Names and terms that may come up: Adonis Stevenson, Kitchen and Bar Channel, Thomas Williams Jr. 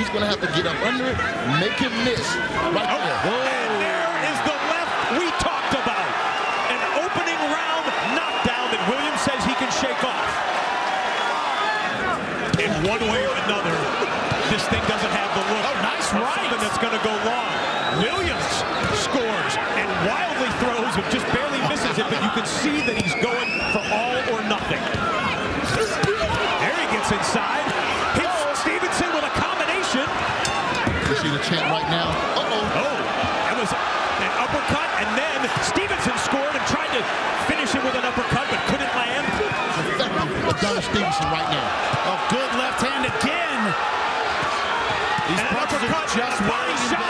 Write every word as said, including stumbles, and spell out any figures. He's going to have to get up under it, make him miss. Right oh, there. Whoa. And there is the left we talked about. An opening round knockdown that Williams says he can shake off. In one way or another, this thing doesn't have the look. Oh, nice right. Something that's going to go long. Williams scores and wildly throws and just barely misses it, but you can see that he's going for all or nothing. There he gets inside. Hits Stevenson with a combination. You see the chant right now. Uh-oh. Oh, that was an uppercut, and then Stevenson scored and tried to finish it with an uppercut, but couldn't land. Adonis Stevenson right now. A good left hand again. These punches are just wide.